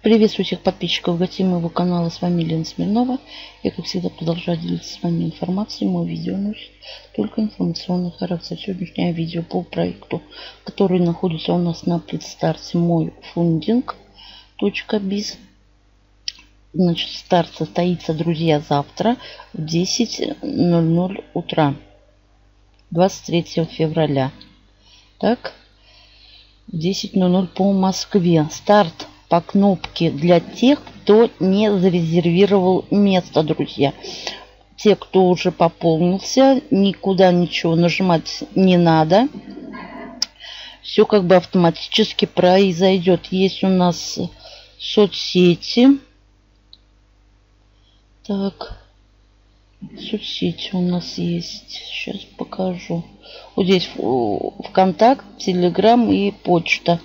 Приветствую всех подписчиков гостей моего канала. С вами Елена Смирнова. Я, как всегда, продолжаю делиться с вами информацией. Мое видео носит только информационный характер. Сегодняшнее видео по проекту, который находится у нас на предстарте, мой фундинг.биз. Значит, старт состоится, друзья, завтра в 10:00 утра, 23 февраля. Так, в 10:00 по Москве. Старт по кнопке для тех, кто не зарезервировал место, друзья. Те, кто уже пополнился, никуда ничего нажимать не надо. Все как бы автоматически произойдет. Есть у нас соцсети. Так, соцсети у нас есть. Сейчас покажу. Вот здесь ВКонтакт, Телеграм и почта.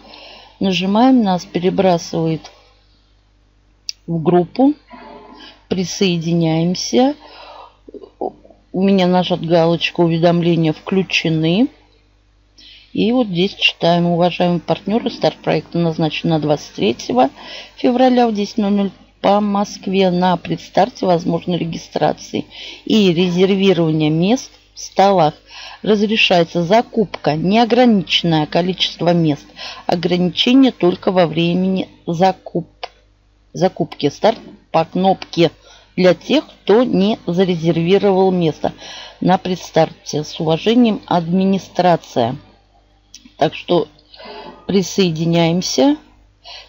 Нажимаем, нас перебрасывает в группу. Присоединяемся. У меня нажат галочка «Уведомления включены». И вот здесь читаем: уважаемые партнеры, старт проекта назначен на 23 февраля в 10:00 по Москве. На предстарте возможны регистрации и резервирование мест в столах. Разрешается закупка, неограниченное количество мест. Ограничение только во времени закупки. Старт по кнопке для тех, кто не зарезервировал место на предстарте. С уважением, администрация. Так что присоединяемся.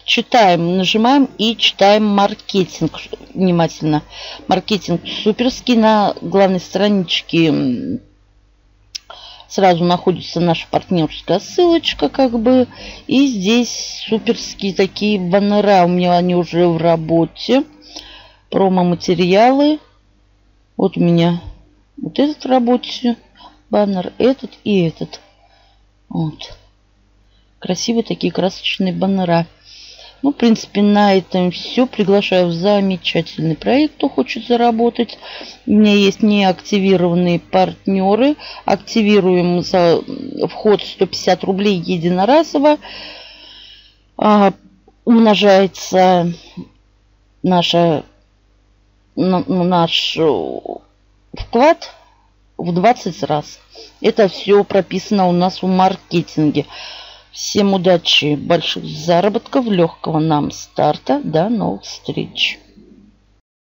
Читаем, нажимаем и читаем маркетинг внимательно. Маркетинг суперский. На главной страничке сразу находится наша партнерская ссылочка, как бы. И здесь суперские такие баннера. У меня они уже в работе. Промо-материалы. Вот у меня вот этот в работе. Баннер этот и этот. Вот. Красивые такие красочные баннера. Ну, в принципе, на этом все. Приглашаю в замечательный проект, кто хочет заработать. У меня есть неактивированные партнеры. Активируем за вход 150 рублей единоразово. Умножается наш вклад в 20 раз. Это все прописано у нас в маркетинге. Всем удачи, больших заработков, легкого нам старта. До новых встреч!